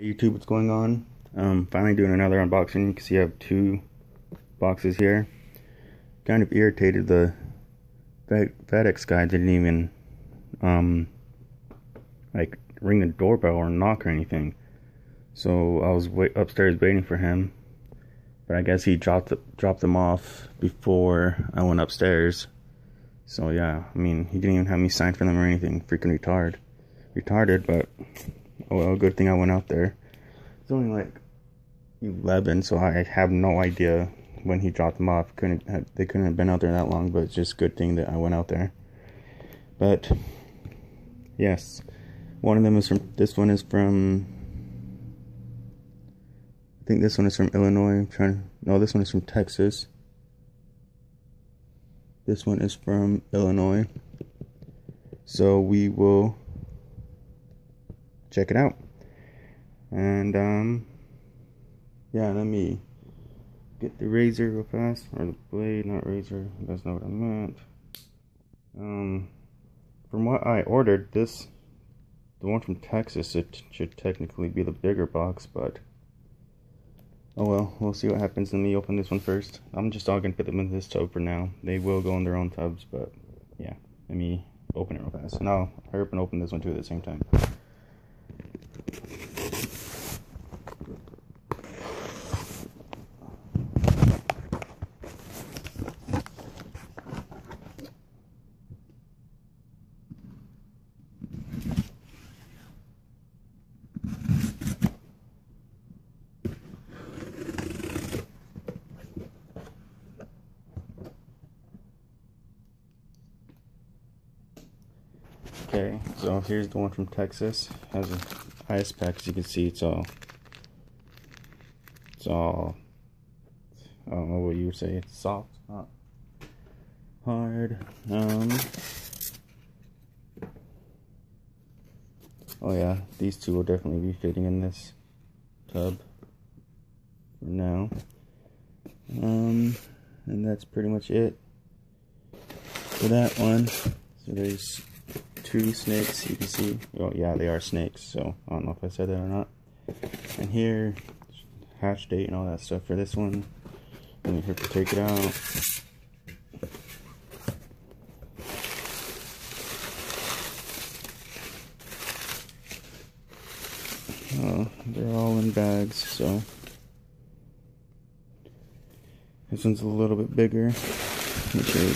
Hey YouTube, what's going on? Finally doing another unboxing. You can see I have two boxes here. Kind of irritated the FedEx guy didn't even like ring the doorbell or knock or anything. So I was upstairs waiting for him, but I guess he dropped them off before I went upstairs. So yeah, I mean, he didn't even have me sign for them or anything. Freaking retarded, but oh well, good thing I went out there. It's only like 11, so I have no idea when he dropped them off. They couldn't have been out there that long, but it's just a good thing that I went out there. But yes, this one is from Illinois. This one is from Texas. This one is from Illinois. So we will check it out, and yeah, let me get the razor real fast, or the blade, not razor. You guys know what I meant. From what I ordered, the one from Texas, it should technically be the bigger box, but oh well, we'll see what happens. Let me open this one first. I'm just all gonna put them in this tub for now. They will go in their own tubs, but yeah, let me open it real fast, and I'll hurry up and open this one too at the same time. Okay, so here's the one from Texas. Has an ice pack, as you can see. It's all. I don't know what you would say. It's soft, not hard. Oh yeah, these two will definitely be fitting in this tub for now. And that's pretty much it for that one. So there's two snakes, you can see. Oh yeah, they are snakes, so I don't know if I said that or not. And here, hatch date and all that stuff for this one. Let me have to take it out. Oh, they're all in bags, so this one's a little bit bigger. Okay,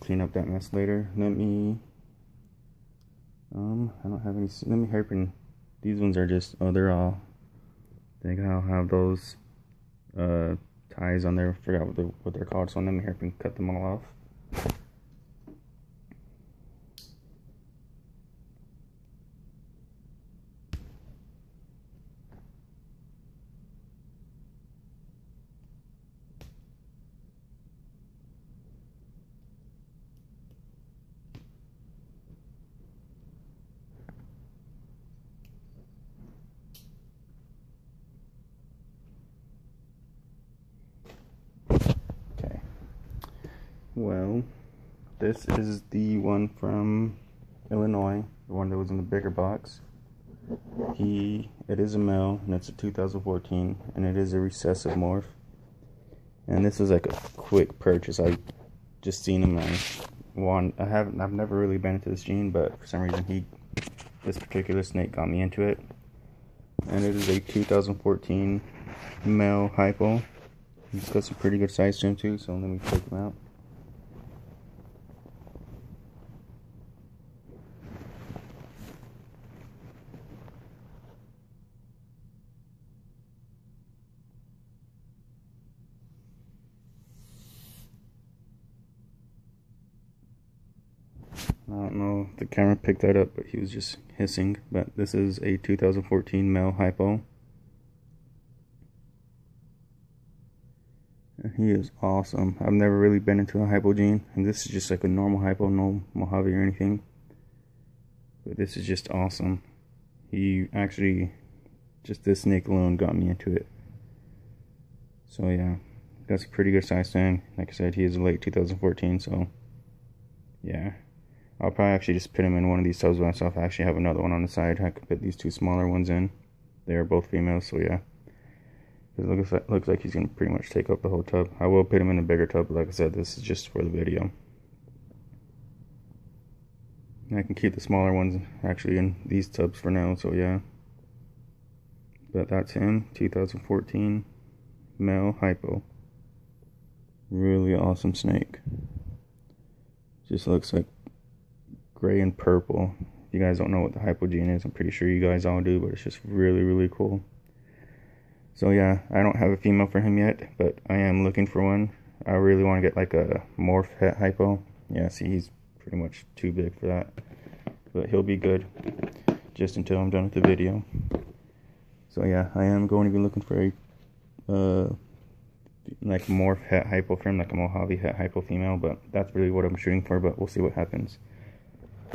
clean up that mess later. Let me I don't have any. Let me help. And these ones are just, oh, they're all, I think I'll have those ties on there. I forgot what they're called, so let me help and cut them all off. Well, this is the one from Illinois, the one that was in the bigger box. It is a male, and it's a 2014, and it is a recessive morph. And this was like a quick purchase. I just seen him. I've never really been into this gene, but for some reason this particular snake got me into it. And it is a 2014 male hypo. He's got some pretty good size to him too, so let me take him out. I don't know if the camera picked that up, but he was just hissing. But this is a 2014 male hypo. And he is awesome. I've never really been into a hypo gene, and this is just like a normal hypo, no Mojave or anything. But this is just awesome. He actually, just this snake alone got me into it. So yeah, that's a pretty good size stand. Like I said, he is late 2014, so yeah. I'll probably actually just put them in one of these tubs by myself. I actually have another one on the side. I could put these two smaller ones in. They are both females, so yeah. It looks like he's going to pretty much take up the whole tub. I will put him in a bigger tub, but like I said, this is just for the video. And I can keep the smaller ones actually in these tubs for now, so yeah. But that's him, 2014, male hypo. Really awesome snake. Just looks like gray and purple. If you guys don't know what the hypo gene is, I'm pretty sure you guys all do, but it's just really, really cool. So yeah, I don't have a female for him yet, but I am looking for one. I really want to get like a morph het hypo. Yeah, see, he's pretty much too big for that. But he'll be good just until I'm done with the video. So yeah, I am going to be looking for a like morph het hypo for him, like a Mojave het hypo female, but that's really what I'm shooting for, but we'll see what happens.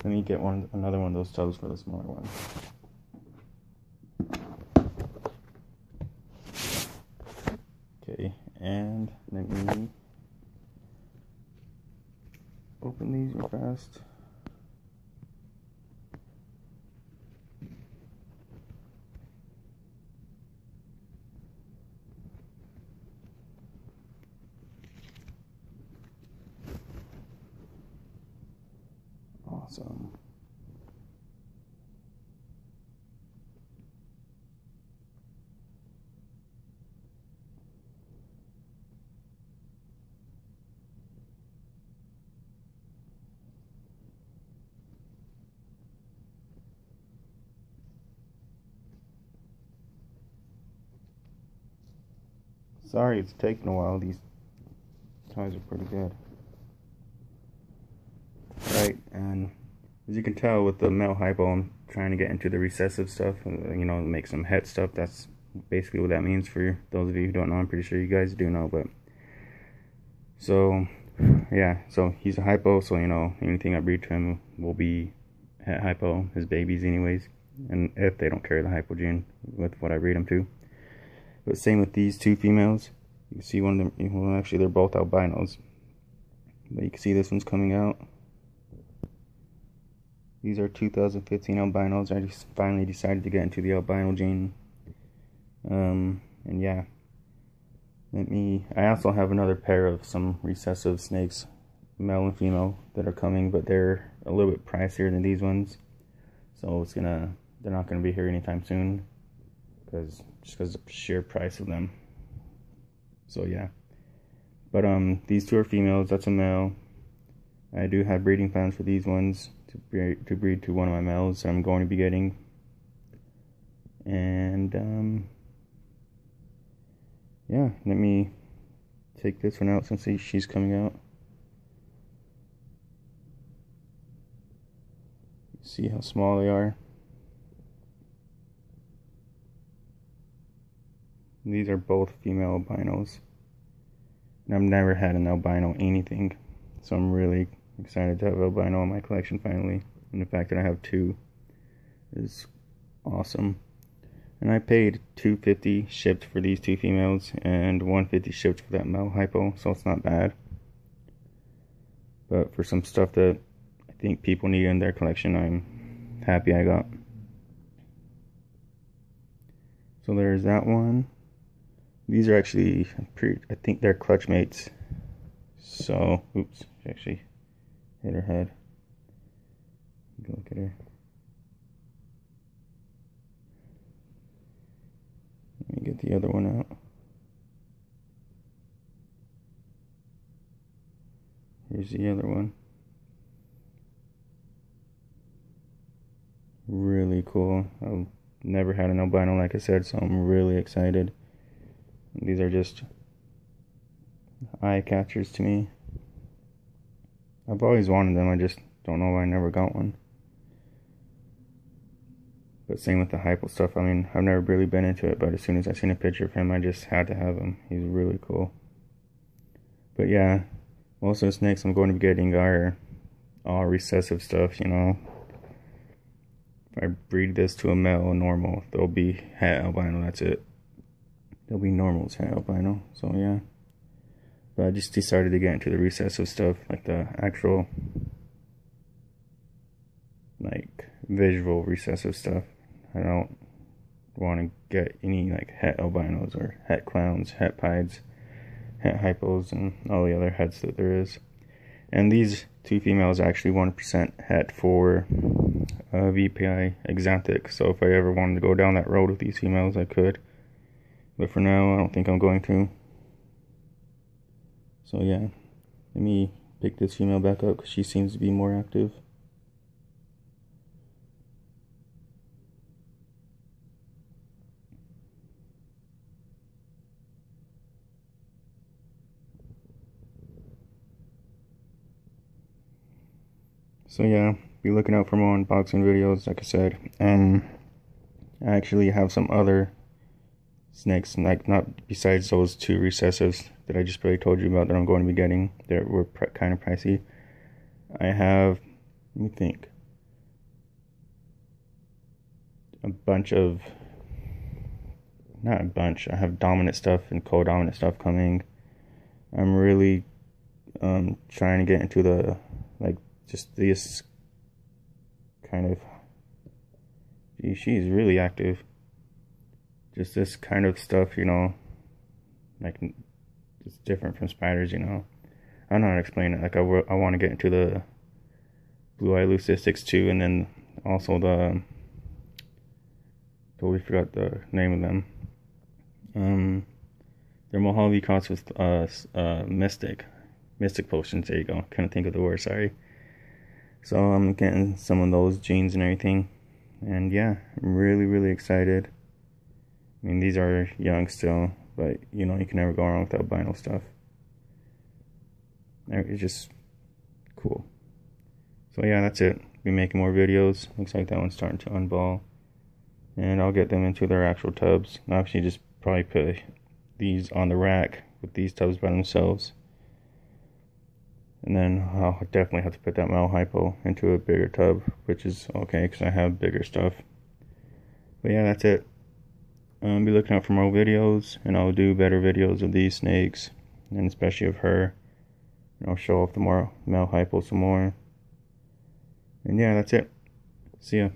Let me get another one of those tubs for the smaller one. And let me open these real fast. Awesome. Sorry, it's taking a while. These ties are pretty good. Right, and as you can tell with the male hypo, I'm trying to get into the recessive stuff, you know, make some het stuff. That's basically what that means for those of you who don't know. I'm pretty sure you guys do know, but so yeah, so he's a hypo, so you know, anything I breed to him will be het hypo, his babies anyways, and if they don't carry the hypo gene with what I breed them to. But same with these two females. You can see one of them, well, actually they're both albinos, but you can see this one's coming out. These are 2015 albinos. I just finally decided to get into the albino gene. And yeah, I also have another pair of some recessive snakes, male and female, that are coming, but they're a little bit pricier than these ones, so they're not gonna be here anytime soon, just because of the sheer price of them. So yeah, but these two are females. That's a male. I do have breeding plans for these ones to breed to one of my males that I'm going to be getting. And yeah, let me take this one out since she's coming out. See how small they are. These are both female albinos, and I've never had an albino anything, so I'm really excited to have albino in my collection finally, and the fact that I have two is awesome. And I paid $250 shipped for these two females and $150 shipped for that male hypo, so it's not bad. But for some stuff that I think people need in their collection, I'm happy I got. So there's that one. These are actually I think they're clutch mates. So, oops, she actually hit her head. Look at her. Let me get the other one out. Here's the other one. Really cool. I've never had an albino, like I said, so I'm really excited. These are just eye catchers to me. I've always wanted them, I just don't know why I never got one. But same with the hypo stuff. I mean, I've never really been into it, but as soon as I seen a picture of him, I just had to have him. He's really cool. But yeah, most of the snakes I'm going to be getting are all recessive stuff, you know. If I breed this to a male normal, they'll be hat albino, that's it. They'll be normals, hat albino, so yeah. But I just decided to get into the recessive stuff, like the actual like visual recessive stuff. I don't want to get any like het albinos or het clowns, het pieds, het hypos, and all the other hets that there is. And these two females are actually 1% het for VPI exantic, so if I ever wanted to go down that road with these females, I could. But for now, I don't think I'm going to. So yeah, let me pick this female back up because she seems to be more active. So yeah, be looking out for more unboxing videos, like I said. I actually have some other snakes, like not besides those two recessives that I just really told you about that I'm going to be getting, that were kind of pricey. I have, let me think, a bunch of, not a bunch, I have dominant stuff and co-dominant stuff coming. I'm really trying to get into the, like, just this kind of, gee, she's really active. Just this kind of stuff, you know, like it's different from spiders, you know. I don't know how to explain it. Like I want to get into the blue eye leucistics too, and then also the, totally forgot the name of them. They're Mojave crossed with mystic potions. There you go. Couldn't think of the word. Sorry. So I'm getting some of those genes and everything, and yeah, I'm really, really excited. I mean, these are young still, but you know, you can never go wrong with albino stuff. It's just cool. So yeah, that's it. Be making more videos. Looks like that one's starting to unball, and I'll get them into their actual tubs. I'll actually just probably put these on the rack with these tubs by themselves. And then I'll definitely have to put that male hypo into a bigger tub, which is okay because I have bigger stuff. But yeah, that's it. Be looking out for more videos, and I'll do better videos of these snakes, and especially of her. And I'll show off the more male hypo some more. And yeah, that's it. See ya.